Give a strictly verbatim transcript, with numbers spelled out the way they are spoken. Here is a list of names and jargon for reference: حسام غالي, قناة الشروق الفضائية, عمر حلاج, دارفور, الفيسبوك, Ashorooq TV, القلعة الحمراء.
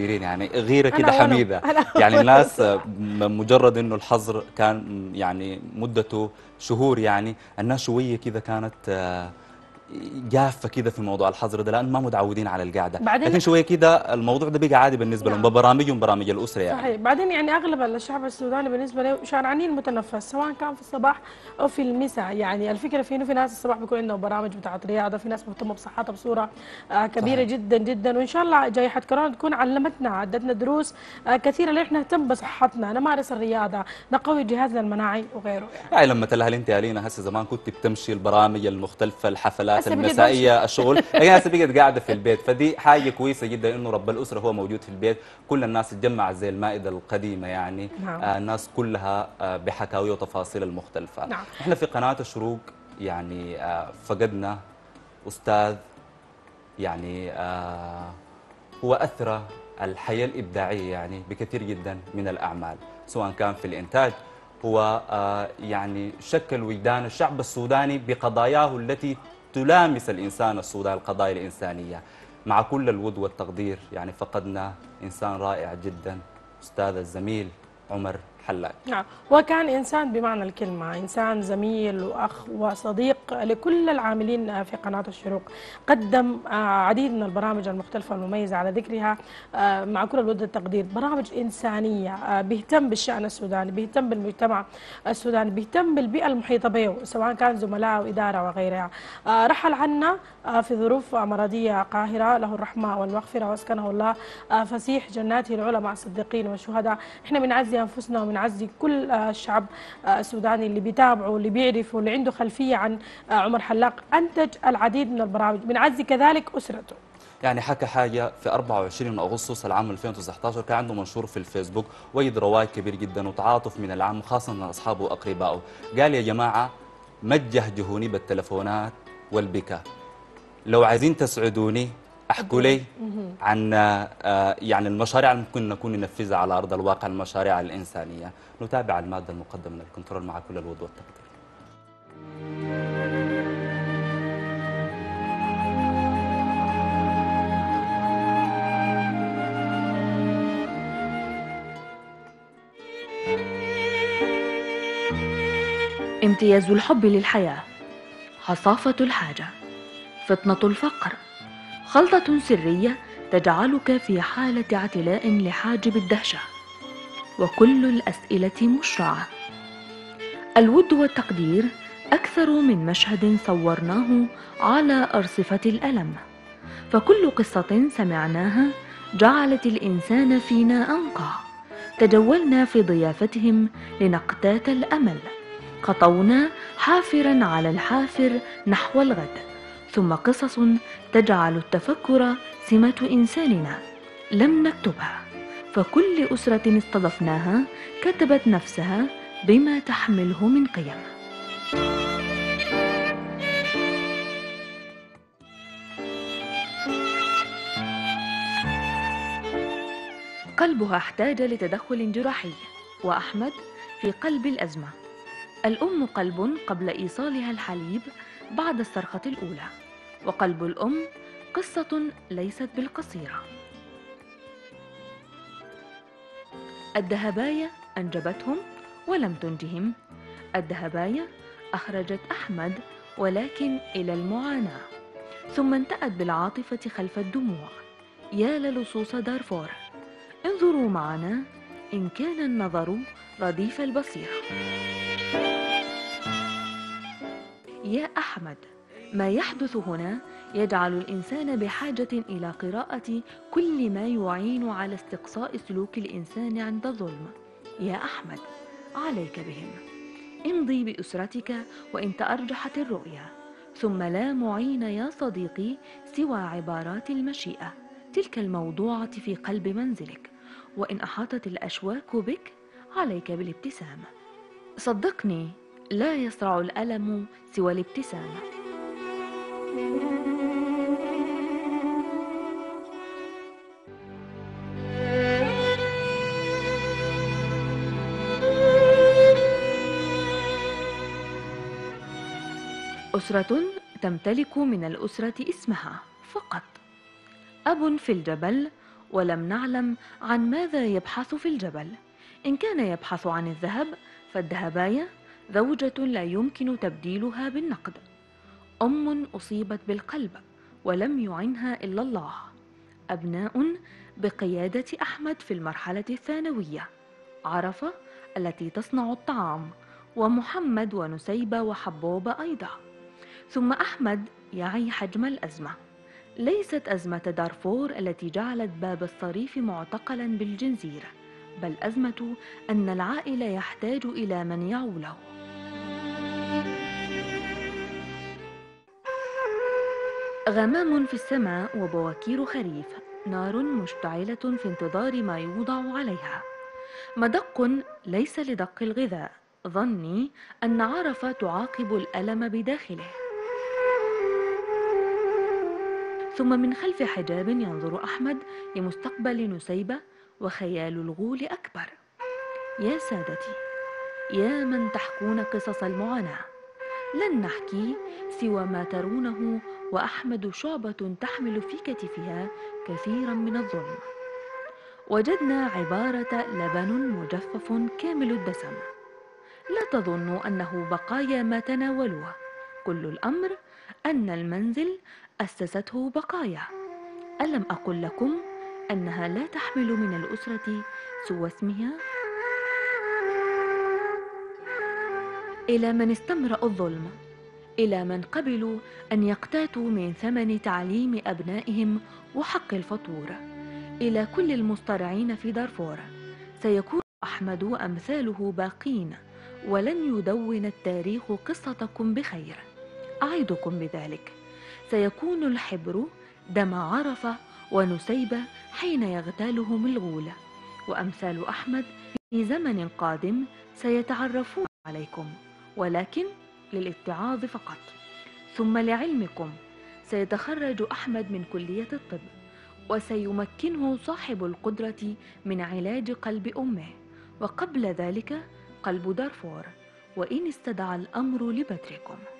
يعني غيره كده حميده يعني الناس مجرد انه الحظر كان يعني مدته شهور، يعني الناس شويه كده كانت جافه كده في موضوع الحظر ده لان ما متعودين على القعده، لكن شويه كده الموضوع ده بقى عادي بالنسبه لهم، برامجهم برامج الاسره يعني. صحيح، بعدين يعني اغلب الشعب السوداني بالنسبه له شارعانين متنفس سواء كان في الصباح او في المساء، يعني الفكره في انه في ناس الصباح بيكون عندهم برامج بتاعت رياضه، في ناس مهتمه بصحتها بصوره كبيره. صحيح. جدا جدا، وان شاء الله جائحه كورونا تكون علمتنا عدتنا دروس كثيره اللي احنا نهتم بصحتنا، نمارس الرياضه، نقوي جهازنا المناعي وغيره يعني. يعني لما تلاهل انت يا لينا هسه زمان كنت بتمشي البرامج المختلفه، الحفلات المسائيه، الشغل، يعني هسه بقت قاعده في البيت، فدي حاجه كويسه جدا انه رب الاسره هو موجود في البيت، كل الناس تجمع زي المائده القديمه يعني. نعم. آه الناس كلها آه بحكاوي وتفاصيل المختلفه. نعم. احنا في قناه الشروق يعني آه فقدنا استاذ يعني آه هو اثرى الحياه الابداعيه يعني بكثير جدا من الاعمال، سواء كان في الانتاج هو آه يعني شكل وجدان الشعب السوداني بقضاياه التي تلامس الإنسان السوداني، القضايا الإنسانية. مع كل الود والتقدير يعني فقدنا إنسان رائع جدا، أستاذ الزميل عمر حلاج. نعم، وكان إنسان بمعنى الكلمة، إنسان زميل وأخ وصديق لكل العاملين في قناة الشروق، قدم عديد من البرامج المختلفة المميزة على ذكرها مع كل الود والتقدير، برامج إنسانية بيهتم بالشأن السوداني، بيهتم بالمجتمع السوداني، بيهتم بالبيئة المحيطة به سواء كان زملاء وإدارة وغيرها. رحل عنا في ظروف مرضية قاهرة، له الرحمة والمغفرة وأسكنه الله فسيح جناته العلى مع الصديقين والشهداء. احنا بنعزي أنفسنا ومن عزي كل الشعب السوداني اللي بيتابعه واللي بيعرفه واللي عنده خلفيه عن عمر حلاج، انتج العديد من البرامج، بنعزي كذلك اسرته. يعني حكى حاجه في أربعة وعشرين من أغسطس العام ألفين وتسعطاشر، كان عنده منشور في الفيسبوك وجد رواج كبير جدا وتعاطف من العام خاصه من اصحابه واقربائه، قال يا جماعه ما تجهجهوني بالتلفونات والبكاء، لو عايزين تسعدوني احكوا لي عن يعني المشاريع اللي ممكن نكون ننفذها على ارض الواقع، المشاريع الانسانيه. نتابع الماده المقدمه من الكنترول مع كل الود والتقدير. امتياز الحب للحياه، حصافه الحاجه، فطنه الفقر، خلطة سرية تجعلك في حالة اعتلاء لحاجب الدهشة، وكل الأسئلة مشرعة. الود والتقدير أكثر من مشهد صورناه على أرصفة الألم، فكل قصة سمعناها جعلت الإنسان فينا أنقى، تجولنا في ضيافتهم لنقتات الأمل، خطونا حافرا على الحافر نحو الغد، ثم قصص تجعل التفكر سمة إنساننا لم نكتبها، فكل أسرة استضفناها كتبت نفسها بما تحمله من قيم. قلبها احتاج لتدخل جراحي، وأحمد في قلب الأزمة. الأم قلب قبل إيصالها الحليب بعد الصرخة الأولى، وقلب الأم قصة ليست بالقصيرة. الدهباية أنجبتهم ولم تنجهم، الدهباية أخرجت أحمد ولكن إلى المعاناة، ثم انتأت بالعاطفة خلف الدموع. يا للصوص دارفور، انظروا معنا إن كان النظر رديف البصيرة. يا أحمد، ما يحدث هنا يجعل الإنسان بحاجة إلى قراءة كل ما يعين على استقصاء سلوك الإنسان عند الظلم. يا أحمد، عليك بهم، امضي بأسرتك وإن تأرجحت الرؤية، ثم لا معين يا صديقي سوى عبارات المشيئة تلك الموضوعة في قلب منزلك، وإن أحاطت الأشواك بك عليك بالابتسامة. صدقني، لا يسرع الألم سوى الابتسامة. أسرة تمتلك من الأسرة اسمها فقط، أب في الجبل ولم نعلم عن ماذا يبحث في الجبل. إن كان يبحث عن الذهب فالدهباية زوجة لا يمكن تبديلها بالنقد، أم أصيبت بالقلب ولم يعنها إلا الله، أبناء بقيادة أحمد في المرحلة الثانوية، عرفة التي تصنع الطعام، ومحمد ونسيبة وحبوب أيضا. ثم أحمد يعي حجم الأزمة، ليست أزمة دارفور التي جعلت باب الصريف معتقلا بالجنزيرة، بل أزمة أن العائل يحتاج إلى من يعوله. غمام في السماء وبواكير خريف، نار مشتعلة في انتظار ما يوضع عليها. مدق ليس لدق الغذاء، ظني أن عرفة تعاقب الألم بداخله. ثم من خلف حجاب ينظر أحمد لمستقبل نسيبة وخيال الغول أكبر. يا سادتي، يا من تحكون قصص المعاناة، لن نحكي سوى ما ترونه، وأحمد شعبة تحمل في كتفها كثيرا من الظلم. وجدنا عبارة لبن مجفف كامل الدسم. لا تظنوا أنه بقايا ما تناولوه، كل الأمر أن المنزل أسسته بقايا. ألم أقل لكم أنها لا تحمل من الأسرة سوى اسمها؟ إلى من استمرأوا الظلم، إلى من قبلوا أن يقتاتوا من ثمن تعليم أبنائهم وحق الفطور، إلى كل المصطرعين في دارفور، سيكون أحمد وأمثاله باقين، ولن يدون التاريخ قصتكم بخير، أعدكم بذلك. سيكون الحبر دم عرفة ونسيبة حين يغتالهم الغول، وأمثال أحمد في زمن قادم سيتعرفون عليكم، ولكن للاتعاظ فقط. ثم لعلمكم، سيتخرج أحمد من كلية الطب، وسيمكنه صاحب القدرة من علاج قلب أمه، وقبل ذلك قلب دارفور، وإن استدعى الأمر لبتركم.